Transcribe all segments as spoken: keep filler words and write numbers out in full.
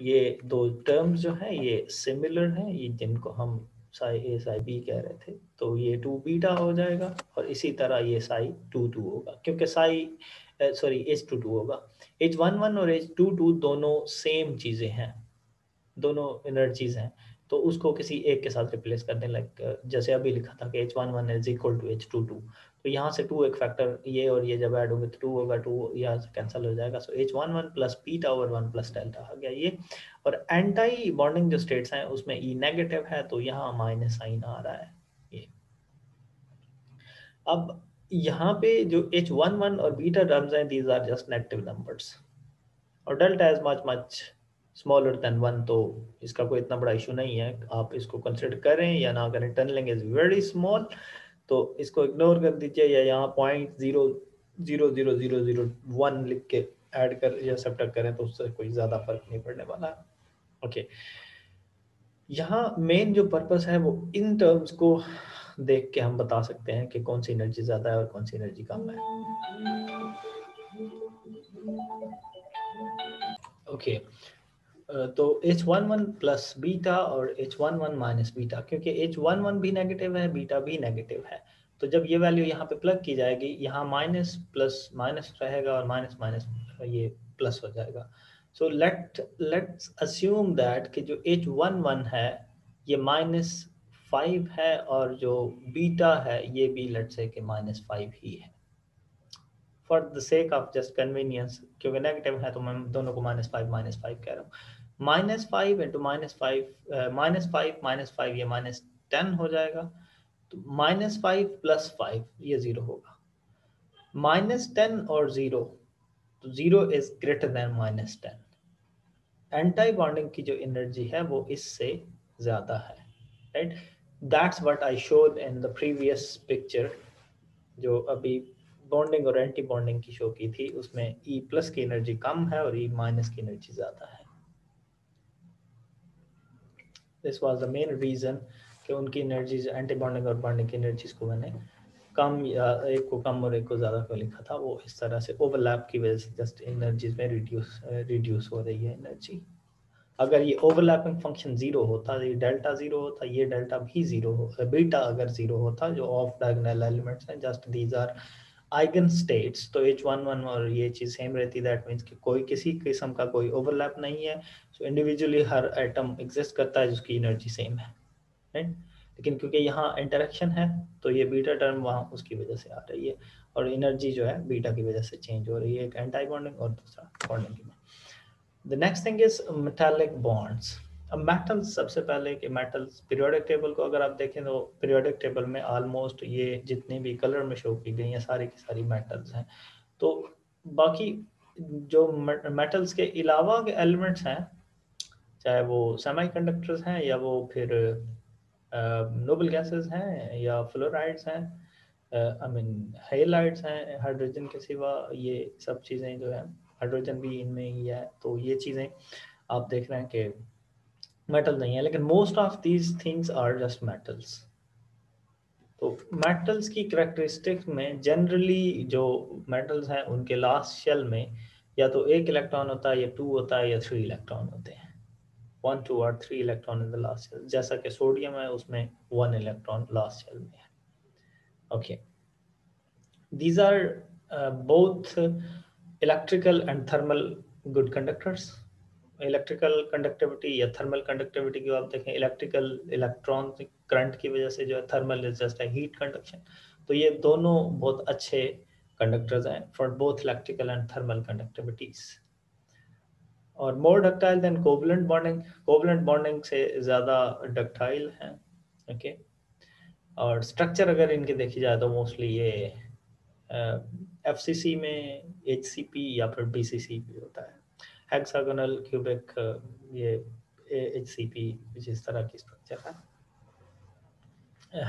ये दो टर्म्स जो हैं ये सिमिलर हैं, ये जिनको हम साई ए साई बी कह रहे थे, तो ये टू बीटा हो जाएगा और इसी तरह ये साई टू टू होगा क्योंकि psi sorry H two two होगा। एच वन वन और एच टू टू दोनों सेम चीज़ें हैं, दोनों एनर्जीज हैं, तो उसको किसी एक के साथ रिप्लेस करने लग, जैसे अभी लिखा था कि H one one is equal to H two two, तो यहाँ से टू एक फैक्टर ये और ये जब ऐड होंगे तो टू होगा, टू यहाँ से कैंसिल हो जाएगा, so H one one plus beta over one plus delta आ गया ये। और एंटी बॉन्डिंग जो स्टेट्स हैं उसमें ई नेगेटिव है तो यहाँ माइनस साइन आ रहा है ये। अब यहाँ पे जो एच वन वन और बीटा टर्म्स हैं these are just negative numbers और delta is much much smaller than one, तो इसका कोई इतना बड़ा इशू नहीं है, आप इसको कंसिडर करें या ना करें, टनलिंग इज वेरी स्मॉल तो इसको इग्नोर कर दीजिए या यहाँ point zero zero zero zero zero one लिख के ऐड कर या सबट्रैक्ट करें तो उससे कोई ज़्यादा फर्क नहीं पड़ने वाला। ओके, यहाँ मेन जो पर्पस है वो इन टर्म्स को देख के हम बता सकते हैं कि कौन सी एनर्जी ज़्यादा है और कौन सी एनर्जी कम है। Okay okay. तो H one one plus beta और H one one minus beta, क्योंकि एच वन वन भी नेगेटिव है बीटा भी नेगेटिव है, तो जब ये वैल्यू यहाँ पे प्लग की जाएगी यहाँ माइनस प्लस माइनस रहेगा और माइनस माइनस ये प्लस हो जाएगा। So let let's assume that कि जो एच वन वन है ये माइनस फाइव है और जो बीटा है ये भी लेट्स से कि माइनस फाइव ही है, for the sake of just convenience, क्योंकि नेगेटिव है तो मैं दोनों को माइनस फाइव माइनस फाइव कह रहा हूँ। Minus five into minus five minus five minus five ये माइनस टेन हो जाएगा, तो माइनस फाइव प्लस फाइव ये ज़ीरो होगा, माइनस टेन और ज़ीरो तो zero is greater than minus ten. Anti bonding की जो एनर्जी है वो इससे ज़्यादा है, right, that's what I showed in the previous picture, जो अभी बॉन्डिंग और एंटी बॉन्डिंग की शो की थी उसमें ई प्लस की एनर्जी कम है और ई माइनस की एनर्जी ज़्यादा है। This was the main reason कि उनकी एनर्जीज एंटी बॉन्डिंग और बॉन्डिंग की एनर्जीज को मैंने कम या एक को कम और एक को ज़्यादा को लिखा था, वो इस तरह से ओवरलैप की वजह से जस्ट एनर्जीज में रिड्यूस रिड्यूस हो रही है एनर्जी। अगर ये ओवरलैपिंग फंक्शन ज़ीरो होता ये डेल्टा ज़ीरो होता, ये डेल्टा भी ज़ीरो होता, बीटा अगर ज़ीरो होता जो ऑफ डायगोनल एलिमेंट्स हैं, just these are eigen states, तो एच वन वन और ये चीज़ सेम रहती, दैट मीन्स कि कोई किसी किस्म का कोई ओवरलैप नहीं है। सो इंडिविजुअली हर एटम एग्जिस्ट करता है जिसकी एनर्जी सेम है, राइट, लेकिन क्योंकि यहाँ इंटरेक्शन है तो ये बीटा टर्म वहाँ उसकी वजह से आ रही है और एनर्जी जो है बीटा की वजह से चेंज हो रही है, एक एंटी बॉन्डिंग और दूसरा बॉन्डिंग में। The next thing is metallic bonds. अब मेटल्स, सबसे पहले कि मेटल्स पीरियोडिक टेबल को अगर आप देखें तो पीरियोडिक टेबल में ऑलमोस्ट ये जितनी भी कलर में शो की गई हैं सारी की सारी मेटल्स हैं, तो बाकी जो मेटल्स के अलावा के एलिमेंट्स हैं चाहे वो सेमीकंडक्टर्स हैं या वो फिर नोबल गैसेस हैं या फ्लोराइड्स हैं, आई मीन हैलाइड्स हैं हाइड्रोजन के सिवा, ये सब चीज़ें जो है हाइड्रोजन भी इनमें ही है, तो ये चीज़ें आप देख रहे हैं कि मेटल नहीं है, लेकिन most of these things are just metals. तो मेटल्स की करैक्टरिस्टिक में जनरली जो मेटल्स हैं उनके लास्ट शेल में या तो एक इलेक्ट्रॉन होता है या टू होता है या थ्री इलेक्ट्रॉन होते हैं, वन टू और three electron in the last shell, जैसा कि सोडियम है उसमें वन इलेक्ट्रॉन लास्ट शेल में है। Okay, these are both electrical and thermal good conductors. Electrical conductivity या थर्मल कंडक्टिविटी की आप देखें, इलेक्ट्रिकल इलेक्ट्रॉनिक करंट की वजह से जो है, थर्मल इज जस्ट है हीट कंडक्शन, तो ये दोनों बहुत अच्छे कंडक्टर्स हैं for both electrical and thermal conductivities. और more ductile than covalent bonding, covalent bonding से ज़्यादा डक्टाइल हैं। ओके, और स्ट्रक्चर अगर इनके देखी जाए तो मोस्टली ये एफ सी सी में एच सी पी या फिर बी सी सी भी होता है, हेक्सागोनल क्यूबिक ये एच सी पी जिस तरह की स्ट्रक्चर है,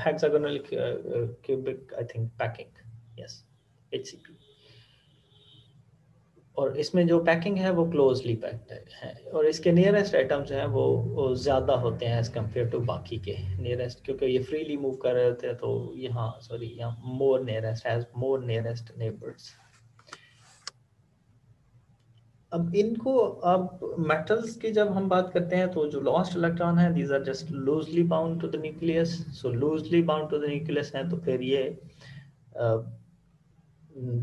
hexagonal cubic I think packing, yes H C P, और इसमें जो पैकिंग है वो क्लोजली पैक्ड है और इसके नियरेस्ट एटम्स जो हैं वो, वो ज़्यादा होते हैं एज़ कम्पेयर टू बाकी के नियरेस्ट, क्योंकि ये फ्रीली मूव कर रहे होते हैं, तो यहाँ सॉरी यहाँ more nearest as more nearest neighbours. अब इनको अब मेटल्स की जब हम बात करते हैं तो जो लॉस्ट इलेक्ट्रॉन है these are just loosely bound to the nucleus, so loosely bound to the nucleus हैं तो फिर ये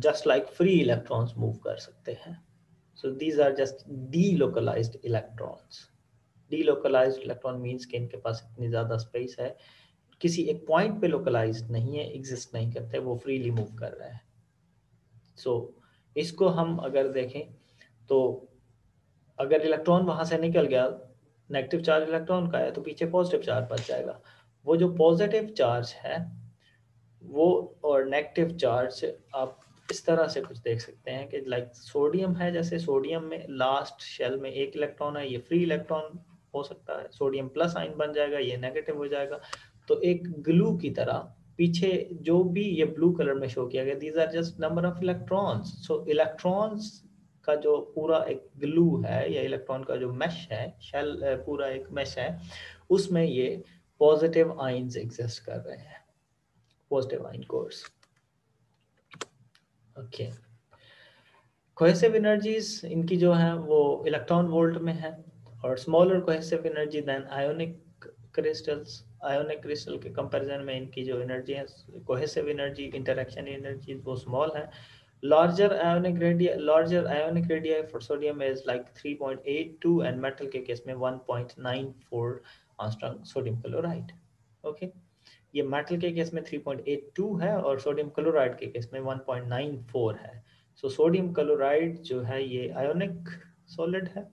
just like free electrons move कर सकते हैं. So these are just delocalised electrons. Delocalised electron means कि इनके पास इतनी ज़्यादा स्पेस है, किसी एक पॉइंट पे लोकलाइज्ड नहीं है, एग्जिस्ट नहीं करते, वो फ्रीली मूव कर रहे हैं. सो so, इसको हम अगर देखें तो अगर इलेक्ट्रॉन वहां से निकल गया, नेगेटिव चार्ज इलेक्ट्रॉन का है तो पीछे पॉजिटिव चार्ज बच जाएगा. वो जो पॉजिटिव चार्ज है वो और नेगेटिव चार्ज आप इस तरह से कुछ देख सकते हैं कि लाइक सोडियम है, जैसे सोडियम में लास्ट शेल में एक इलेक्ट्रॉन है, ये फ्री इलेक्ट्रॉन हो सकता है, सोडियम प्लस आयन बन जाएगा, ये नेगेटिव हो जाएगा. तो एक ग्लू की तरह पीछे जो भी ये ब्लू कलर में शो किया गया, these are just number of electrons. So electrons का जो पूरा एक ग्लू है या इलेक्ट्रॉन का जो मैश है, शेल पूरा एक मैश है, उसमें ये पॉजिटिव आइंस एग्जिस्ट कर रहे हैं, positive ion course. Okay, cohesive energies इनकी जो है वो इलेक्ट्रॉन वोल्ट में है और smaller cohesive energy than ionic crystals. Ionic crystal के कंपैरिजन में इनकी जो एनर्जी है, कोहेसिव एनर्जी, इंटरेक्शन एनर्जी वो स्मॉल है. Larger ionic radii, larger ionic radii for sodium is like three point eight two and metal के case में one point nine four angstrom sodium chloride. Okay, ये metal के case में three point eight two है और sodium chloride के case में one point nine four है. सो सोडियम क्लोराइड जो है ये आयोनिक सॉलिड है,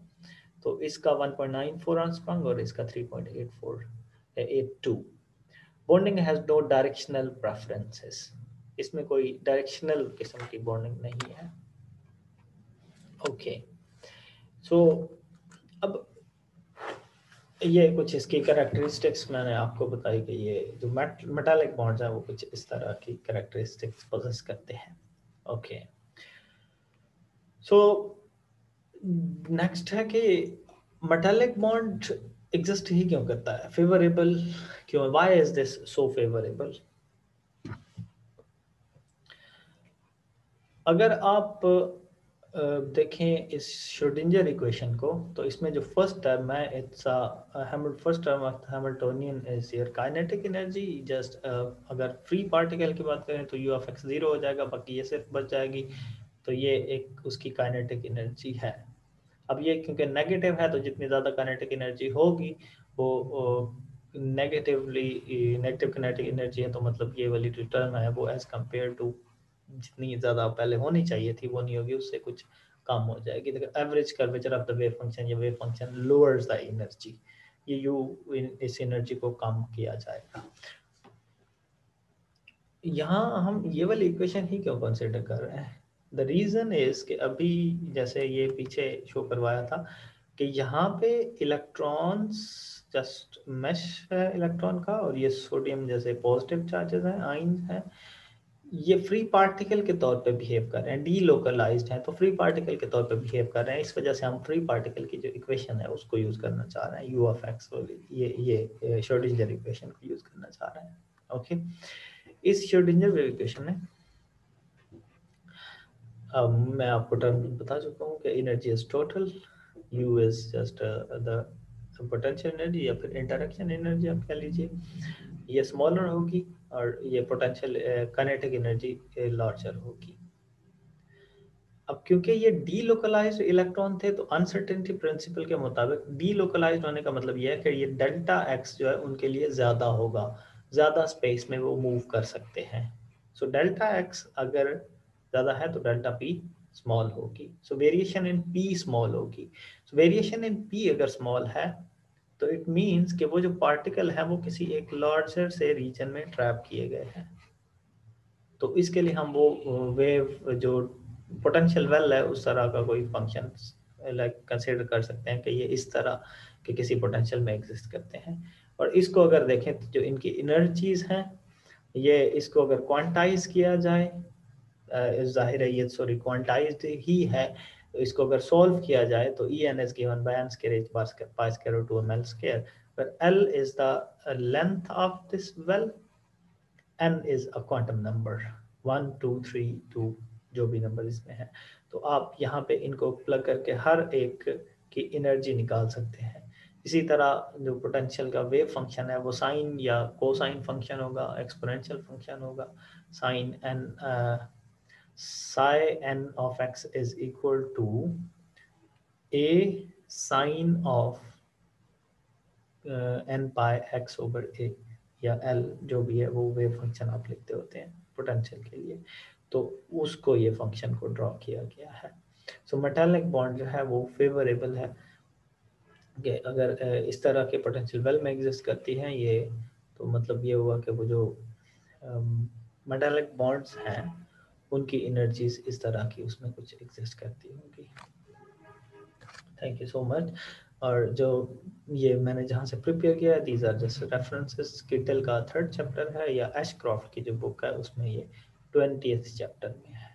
तो इसका one point nine four angstrom और इसका three point eight four eight two. Bonding has no directional preferences, इसमें कोई डायरेक्शनल किस्म की बॉन्डिंग नहीं है. ओके, सो अब ये कुछ इसकी कैरेक्टरिस्टिक्स मैंने आपको बताई कि ये जो मेटालिक बॉन्ड्स हैं वो कुछ इस तरह की कैरेक्टरिस्टिक्स पोजेस करते हैं. ओके, सो नेक्स्ट है कि मेटालिक बॉन्ड एग्जिस्ट ही क्यों करता है, फेवरेबल क्यों, why is this so favourable. अगर आप देखें इस श्रोडिंगर इक्वेशन को तो इसमें जो फर्स्ट टर्म है it's first term of Hamiltonian is here kinetic energy. Just अगर फ्री पार्टिकल की बात करें तो यू ऑफ एक्स जीरो हो जाएगा, बाकी ये सिर्फ बच जाएगी, तो ये एक उसकी काइनेटिक एनर्जी है. अब ये क्योंकि नेगेटिव है तो जितनी ज़्यादा काइनेटिक एनर्जी होगी वो नेगेटिवली नेगेटिव काइनेटिक एनर्जी है, तो मतलब ये वाली जो टर्म है वो एज कम्पेयर टू जितनी ज़्यादा पहले होनी चाहिए थी वो नहीं होगी, उससे कुछ कम हो जाएगी. देखो average curvature of the wave function, ये wave function lowers the energy, ये यू इस एनर्जी को कम किया जाएगा. यहाँ हम ये वाली इक्वेशन ही क्यों कंसिडर कर रहे हैं, द रीज़न इज कि अभी जैसे ये पीछे शो करवाया था कि यहाँ पे इलेक्ट्रॉन्स जस्ट मैश है इलेक्ट्रॉन का और ये सोडियम जैसे पॉजिटिव चार्जेस हैं, आइंस हैं, ये फ्री पार्टिकल के तौर पे बिहेव कर रहे हैं, डीलोकलाइज्ड हैं तो फ्री पार्टिकल के तौर पे बिहेव कर रहे हैं. इस वजह से हम फ्री पार्टिकल की जो इक्वेशन है उसको यूज़ करना चाह रहे हैं, यू ऑफ एक्स ये ये श्रोडिंगर इक्वेशन को यूज़ करना चाह रहे हैं. ओके, इस श्रोडिंगर वेव इक्वेशन में अब मैं आपको टर्म बता चुका हूँ कि energy is total, U is just the potential energy या फिर इंटरेक्शन एनर्जी आप कह लीजिए, ये स्मॉलर होगी और ये पोटेंशियल काइनेटिक एनर्जी लार्जर होगी. अब क्योंकि ये डीलोकलाइज्ड इलेक्ट्रॉन थे तो अनसर्टेनिटी प्रिंसिपल के मुताबिक डीलोकलाइज्ड होने का मतलब यह है कि ये डेल्टा एक्स जो है उनके लिए ज़्यादा होगा, ज़्यादा स्पेस में वो मूव कर सकते हैं. सो डेल्टा एक्स अगर ज़्यादा है तो डेल्टा पी स्मॉल होगी, so variation in P small होगी. सो वेरिएशन इन पी अगर स्मॉल है तो इट मीन्स कि वो जो पार्टिकल है वो किसी एक लार्जर से रीजन में ट्रैप किए गए हैं, तो इसके लिए हम वो वेव जो पोटेंशियल वेल है उस तरह का कोई फंक्शन लाइक कंसीडर कर सकते हैं कि ये इस तरह के किसी पोटेंशियल में एग्जिस्ट करते हैं. और इसको अगर देखें तो जो इनकी एनर्जीज हैं ये इसको अगर क्वांटाइज किया जाए, जाहिर है ये सॉरी क्वांटाइज्ड ही है, तो इसको अगर सॉल्व किया जाए तो E N as given by N square by pi square two M L square, where L is the length of this well, N is a quantum number one two three to जो भी number इसमें है, तो आप यहाँ पे इनको plug करके हर एक की एनर्जी निकाल सकते हैं। इसी तरह जो पोटेंशियल का वेव फंक्शन है वो साइन या कोसाइन फंक्शन होगा, एक्सपोनेंशियल फंक्शन होगा। Sine N psi N of X is equal to A sine of N pi X over A या एल, जो भी है वो वेव फंक्शन आप लिखते होते हैं पोटेंशियल के लिए, तो उसको ये फंक्शन को ड्रॉ किया गया है। सो मेटालिक बॉन्ड जो है वो फेवरेबल है कि अगर इस तरह के पोटेंशियल वेल में एग्जिस्ट करती हैं ये, तो मतलब ये हुआ कि वो जो मेटालिक बॉन्ड्स हैं उनकी एनर्जीज इस तरह की उसमें कुछ एग्जिस्ट करती होंगी। Thank you so much. और जो ये मैंने जहाँ से प्रिपेयर किया है, these are just references. Kittel का थर्ड चैप्टर है या एशक्रॉफ्ट की जो बुक है उसमें ये ट्वेंटियथ चैप्टर में है।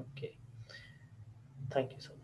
Okay, thank you so much.